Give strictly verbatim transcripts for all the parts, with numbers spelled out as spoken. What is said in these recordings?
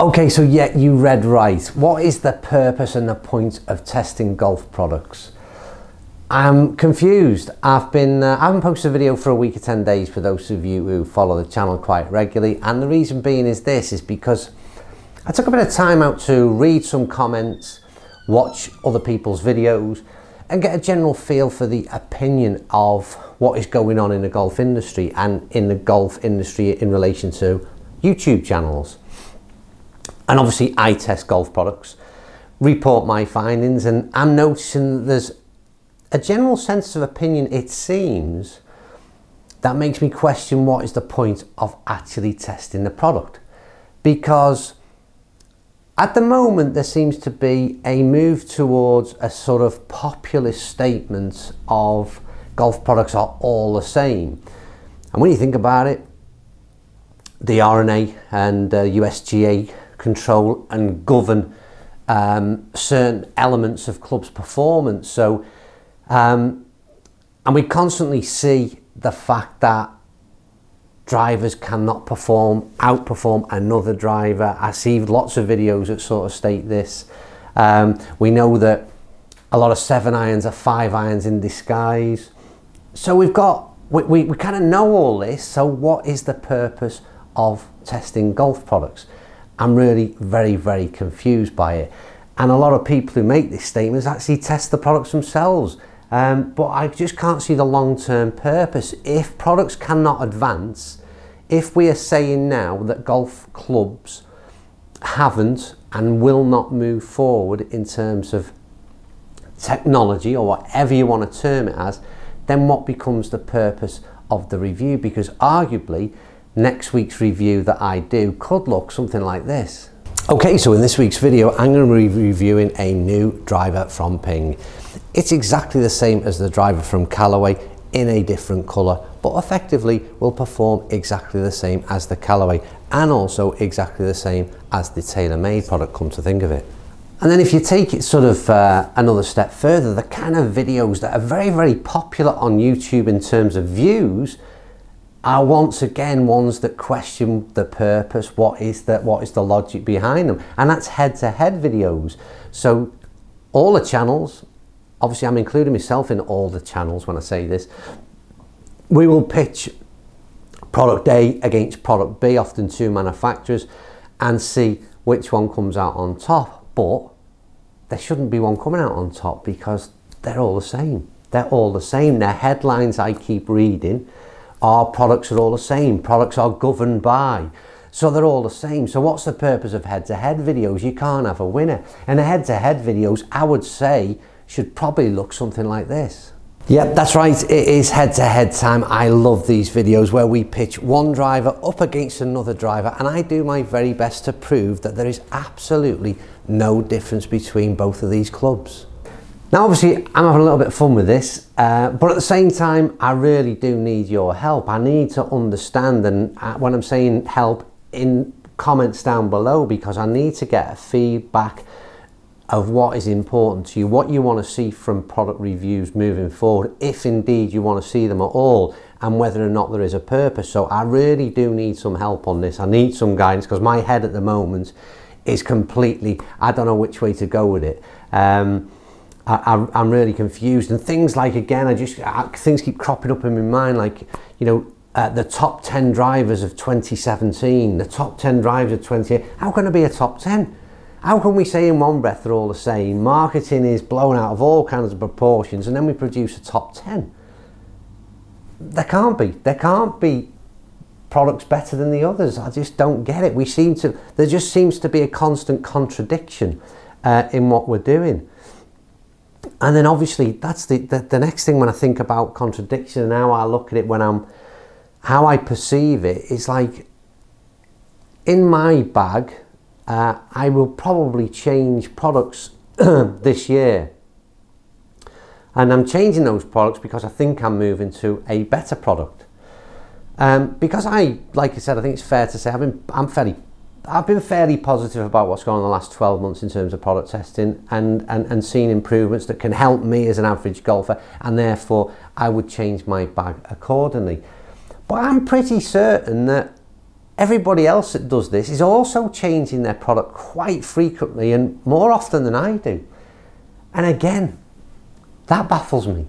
Okay, so yeah, you read right. What is the purpose and the point of testing golf products? I'm confused. I've been, uh, I haven't posted a video for a week or ten days for those of you who follow the channel quite regularly. And the reason being is this, is because I took a bit of time out to read some comments, watch other people's videos, and get a general feel for the opinion of what is going on in the golf industry and in the golf industry in relation to YouTube channels. And obviously I test golf products, report my findings, and I'm noticing that there's a general sense of opinion, it seems, that makes me question what is the point of actually testing the product. Because at the moment there seems to be a move towards a sort of populist statement of golf products are all the same. And when you think about it, the R and A and uh, U S G A control and govern um, certain elements of clubs' performance. So, um, and we constantly see the fact that drivers cannot perform, outperform another driver. I see lots of videos that sort of state this. Um, we know that a lot of seven irons are five irons in disguise. So we've got, we, we, we kind of know all this. So what is the purpose of testing golf products? I'm really very, very confused by it. And a lot of people who make these statements actually test the products themselves. Um, but I just can't see the long-term purpose. If products cannot advance, if we are saying now that golf clubs haven't and will not move forward in terms of technology or whatever you want to term it as, then what becomes the purpose of the review? Because arguably, next week's review that I do could look something like this. Okay, so in this week's video, I'm going to be reviewing a new driver from Ping. It's exactly the same as the driver from Callaway in a different color, but effectively will perform exactly the same as the Callaway and also exactly the same as the TaylorMade product, come to think of it. And then if you take it sort of uh, another step further, the kind of videos that are very, very popular on YouTube in terms of views are once again ones that question the purpose, what is that, what is the logic behind them, and that's head-to-head videos. So all the channels, obviously I'm including myself in all the channels when I say this, we will pitch product A against product B, often two manufacturers, and see which one comes out on top. But there shouldn't be one coming out on top because they're all the same. They're all the same. Their headlines I keep reading, our products are all the same, products are governed by, so they're all the same. So what's the purpose of head-to-head videos? You can't have a winner. And the head-to-head videos, I would say, should probably look something like this. Yep, that's right, it is head-to-head time. I love these videos where we pitch one driver up against another driver, and I do my very best to prove that there is absolutely no difference between both of these clubs. Now obviously I'm having a little bit of fun with this, uh, but at the same time I really do need your help. I need to understand, and uh, when I'm saying help, in comments down below, because I need to get a feedback of what is important to you, what you want to see from product reviews moving forward, if indeed you want to see them at all, and whether or not there is a purpose. So I really do need some help on this. I need some guidance, because my head at the moment is completely, I don't know which way to go with it. Um, I, I'm really confused, and things like, again, I just I, things keep cropping up in my mind, like, you know, uh, the top ten drivers of twenty seventeen, the top ten drivers of twenty. How can it be a top ten? How can we say in one breath they're all the same? Marketing is blown out of all kinds of proportions, and then we produce a top ten. There can't be. There can't be products better than the others. I just don't get it. We seem to. There just seems to be a constant contradiction uh, in what we're doing. And then obviously that's the, the the next thing when I think about contradiction and how I look at it, when I'm how I perceive it, is like, in my bag uh, I will probably change products this year, and I'm changing those products because I think I'm moving to a better product, um, because I like I said I think it's fair to say I've been I'm fairly I've been fairly positive about what's gone on in the last twelve months in terms of product testing, and, and, and seen improvements that can help me as an average golfer, and therefore I would change my bag accordingly. But I'm pretty certain that Everybody else that does this is also changing their product quite frequently and more often than I do. And again, that baffles me.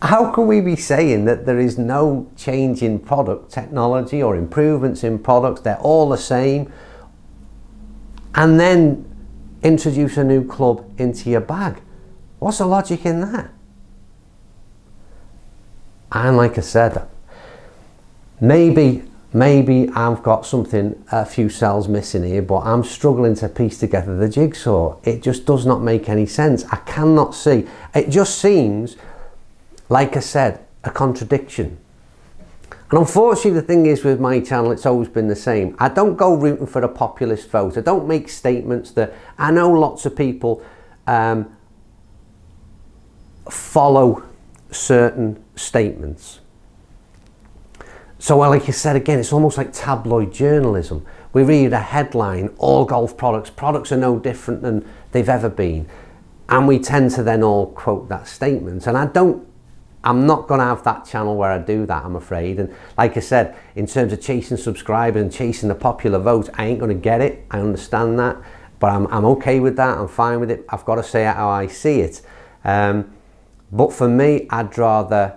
How can we be saying that there is no change in product technology or improvements in products, they're all the same, and then introduce a new club into your bag? What's the logic in that? And like I said, maybe, maybe I've got something, a few cells missing here, but I'm struggling to piece together the jigsaw. It just does not make any sense. I cannot see. It just seems, like I said, a contradiction. And unfortunately, the thing is with my channel, it's always been the same. I don't go rooting for a populist vote. I don't make statements that I know lots of people um, follow certain statements. So well, like I said, again, it's almost like tabloid journalism. We read a headline, all golf products, products are no different than they've ever been. And we tend to then all quote that statement. And I don't, I'm not going to have that channel where I do that, I'm afraid. And like I said, in terms of chasing subscribers and chasing the popular vote, I ain't going to get it. I understand that, but I'm, I'm okay with that. I'm fine with it. I've got to say how I see it. Um, but for me, I'd rather,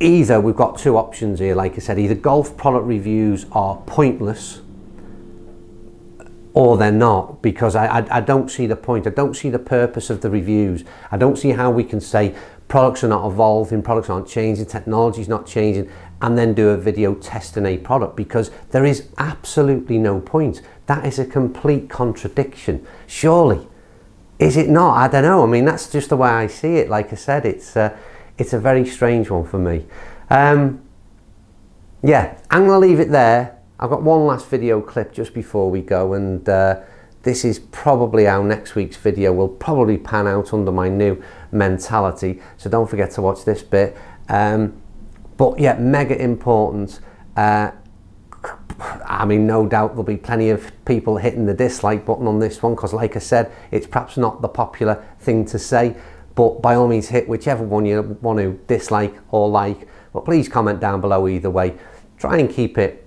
either we've got two options here, like I said, either golf product reviews are pointless or they're not, because I, I, I don't see the point. I don't see the purpose of the reviews. I don't see how we can say products are not evolving, products aren't changing, technology's not changing, and then do a video testing a product, because there is absolutely no point. That is a complete contradiction. Surely, is it not? I don't know. I mean, that's just the way I see it. Like I said, it's uh, it's a very strange one for me. Um, yeah, I'm gonna leave it there. I've got one last video clip just before we go, and uh, this is probably how next week's video will probably pan out under my new mentality, so don't forget to watch this bit. Um, but yeah, mega important. Uh, I mean, no doubt there'll be plenty of people hitting the dislike button on this one, because like I said, it's perhaps not the popular thing to say, but by all means hit whichever one you want to dislike or like, but please comment down below either way. Try and keep it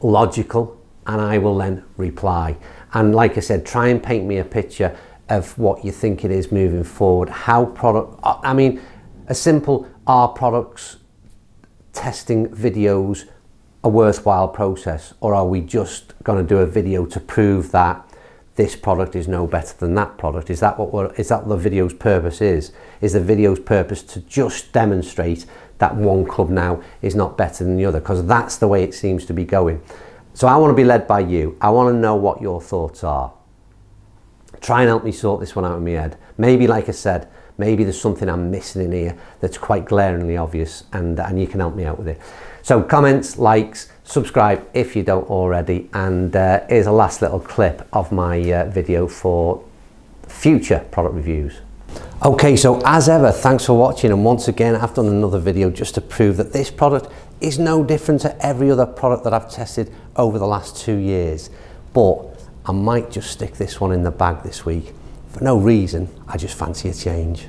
logical, and I will then reply. And like I said, try and paint me a picture of what you think it is moving forward. How product, I mean, a simple are products testing videos a worthwhile process, or are we just going to do a video to prove that this product is no better than that product? Is that what we're, is that the video's purpose is? Is the video's purpose to just demonstrate that one club now is not better than the other? Because that's the way it seems to be going. So I want to be led by you. I want to know what your thoughts are. Try and help me sort this one out in my head. Maybe, like I said, maybe there's something I'm missing in here that's quite glaringly obvious, and, and you can help me out with it. So comments, likes, subscribe if you don't already, and uh, here's a last little clip of my uh, video for future product reviews. Okay, so as ever, thanks for watching, and once again I've done another video just to prove that this product is no different to every other product that I've tested over the last two years, but I might just stick this one in the bag this week for no reason. I just fancy a change.